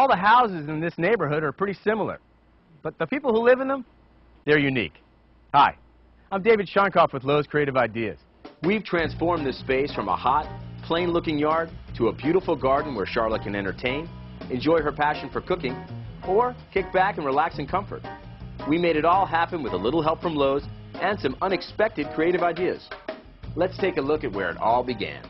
All the houses in this neighborhood are pretty similar, but the people who live in them, they're unique. Hi, I'm David Shankoff with Lowe's Creative Ideas. We've transformed this space from a hot, plain-looking yard to a beautiful garden where Charlotte can entertain, enjoy her passion for cooking, or kick back and relax in comfort. We made it all happen with a little help from Lowe's and some unexpected creative ideas. Let's take a look at where it all began.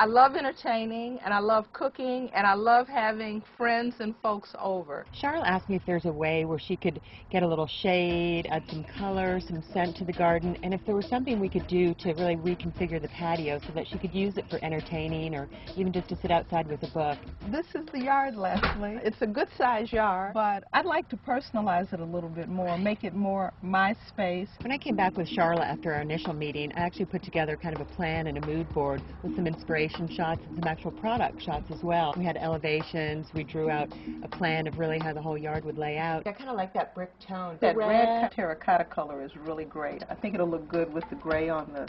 I love entertaining, and I love cooking, and I love having friends and folks over. Charlotte asked me if there's a way where she could get a little shade, add some color, some scent to the garden, and if there was something we could do to really reconfigure the patio so that she could use it for entertaining or even just to sit outside with a book. This is the yard, Leslie. It's a good size yard, but I'd like to personalize it a little bit more, make it more my space. When I came back with Charlotte after our initial meeting, I actually put together kind of a plan and a mood board with some inspiration shots and some actual product shots as well. We had elevations, we drew out a plan of really how the whole yard would lay out. I kind of like that brick tone. That red terracotta color is really great. I think it'll look good with the gray on the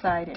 siding.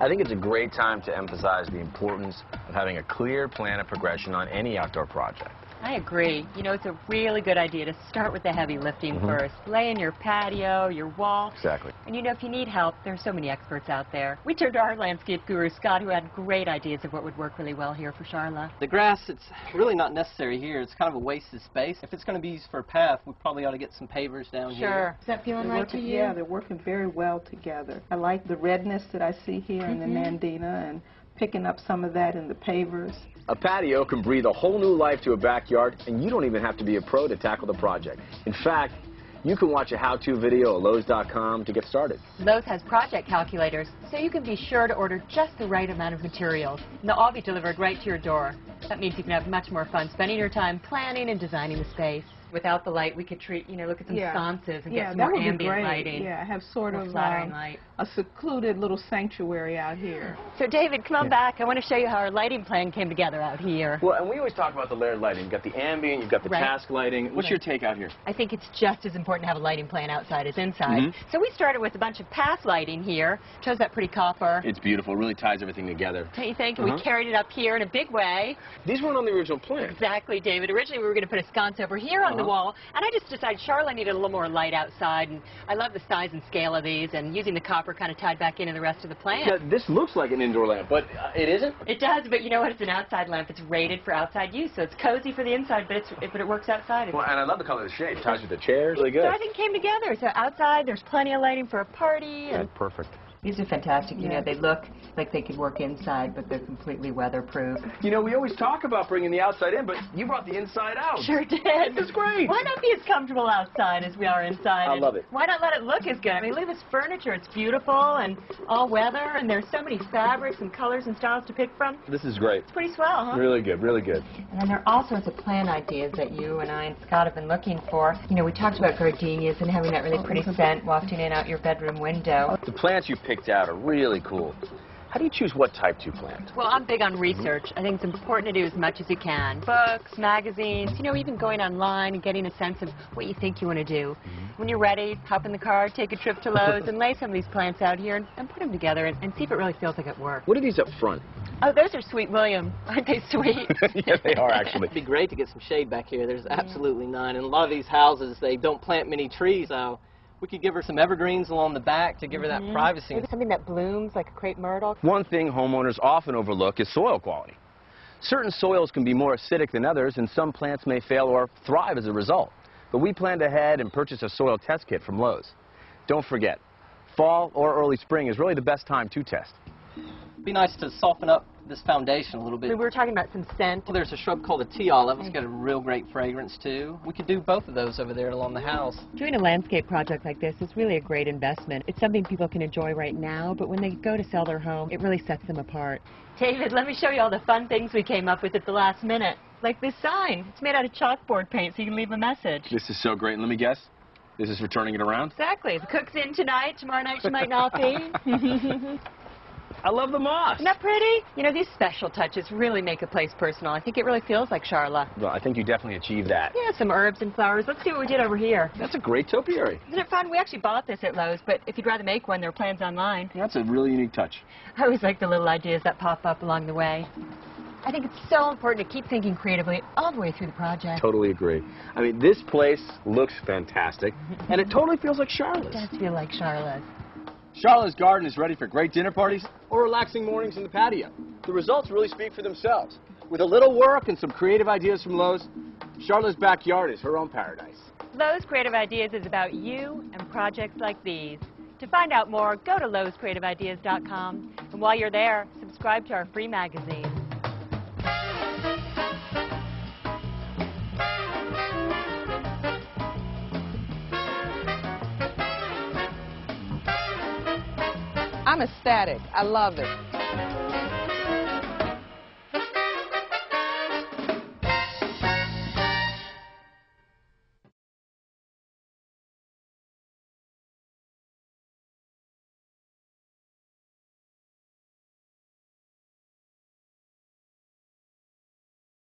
I think it's a great time to emphasize the importance of having a clear plan of progression on any outdoor project. I agree. You know, it's a really good idea to start with the heavy lifting first. Lay in your patio, your wall. Exactly. And you know, if you need help, there's so many experts out there. We turned to our landscape guru, Scott, who had great ideas of what would work really well here for Charlotte. The grass, it's really not necessary here. It's kind of a wasted space. If it's going to be used for a path, we probably ought to get some pavers down here. Sure. Is that feeling right to you? Yeah, they're working very well together. I like the redness that I see here in the Nandina and picking up some of that in the pavers. A patio can breathe a whole new life to a backyard, and you don't even have to be a pro to tackle the project. In fact, you can watch a how-to video at Lowe's.com to get started. Lowe's has project calculators, so you can be sure to order just the right amount of materials. And they'll all be delivered right to your door. That means you can have much more fun spending your time planning and designing the space. Without the light, we could treat, you know, look at some sconces and get some more ambient lighting. Yeah, have sort of a secluded little sanctuary out here. So, David, come on back. I want to show you how our lighting plan came together out here. Well, and we always talk about the layered lighting. You've got the ambient, you've got the task lighting. What's your take out here? I think it's just as important to have a lighting plan outside as inside. So we started with a bunch of path lighting here. Chose that pretty copper. It's beautiful. It really ties everything together. Don't you think? We carried it up here in a big way. These weren't on the original plan. Exactly, David. Originally, we were going to put a sconce over here on the wall, and I just decided Charlotte needed a little more light outside, and I love the size and scale of these, and using the copper kind of tied back into the rest of the plant. Now, this looks like an indoor lamp, but it isn't? It does, but you know what? It's an outside lamp. It's rated for outside use, so it's cozy for the inside, but, it works outside. Well, and I love the color of the shade. It ties with the chairs. Really good. So I think it came together. So outside, there's plenty of lighting for a party. And perfect. These are fantastic. You know, they look like they could work inside, but they're completely weatherproof. You know, we always talk about bringing the outside in, but you brought the inside out. Sure did. It's great. Why not be as comfortable outside as we are inside? I love it. Why not let it look as good? I mean, look at this furniture. It's beautiful and all weather, and there's so many fabrics and colors and styles to pick from. This is great. It's pretty swell, huh? Really good, really good. And then there are all sorts of plant ideas that you and I and Scott have been looking for. You know, we talked about gardenias and having that really pretty scent wafting in out your bedroom window. The plants you pick out are really cool. How do you choose what type to plant? Well, I'm big on research. I think it's important to do as much as you can. Books, magazines, you know, even going online and getting a sense of what you think you want to do. When you're ready, hop in the car, take a trip to Lowe's, and lay some of these plants out here and put them together and see if it really feels like it works. What are these up front? Oh, those are Sweet William. Aren't they sweet? Yeah, they are, actually. It'd be great to get some shade back here. There's absolutely none. And a lot of these houses, they don't plant many trees, so we could give her some evergreens along the back to give her that privacy. Maybe something that blooms, like a crepe myrtle. One thing homeowners often overlook is soil quality. Certain soils can be more acidic than others, and some plants may fail or thrive as a result. But we planned ahead and purchased a soil test kit from Lowe's. Don't forget, fall or early spring is really the best time to test. It'd be nice to soften up this foundation a little bit. We were talking about some scent. Well, there's a shrub called a tea olive. It's got a real great fragrance, too. We could do both of those over there along the house. Doing a landscape project like this is really a great investment. It's something people can enjoy right now, but when they go to sell their home, it really sets them apart. David, let me show you all the fun things we came up with at the last minute. Like this sign. It's made out of chalkboard paint, so you can leave a message. This is so great. Let me guess. This is for turning it around? Exactly. The cook's in tonight. Tomorrow night she might not be. I love the moss. Isn't that pretty? You know, these special touches really make a place personal. I think it really feels like Charlotte. Well, I think you definitely achieved that. Yeah, some herbs and flowers. Let's see what we did over here. That's a great topiary. Isn't it fun? We actually bought this at Lowe's, but if you'd rather make one, there are plans online. That's a really unique touch. I always like the little ideas that pop up along the way. I think it's so important to keep thinking creatively all the way through the project. Totally agree. I mean, this place looks fantastic, and it totally feels like Charlotte's. It does feel like Charlotte's. Charlotte's garden is ready for great dinner parties or relaxing mornings in the patio. The results really speak for themselves. With a little work and some creative ideas from Lowe's, Charlotte's backyard is her own paradise. Lowe's Creative Ideas is about you and projects like these. To find out more, go to Lowe'sCreativeIdeas.com. And while you're there, subscribe to our free magazine. I'm ecstatic. I love it.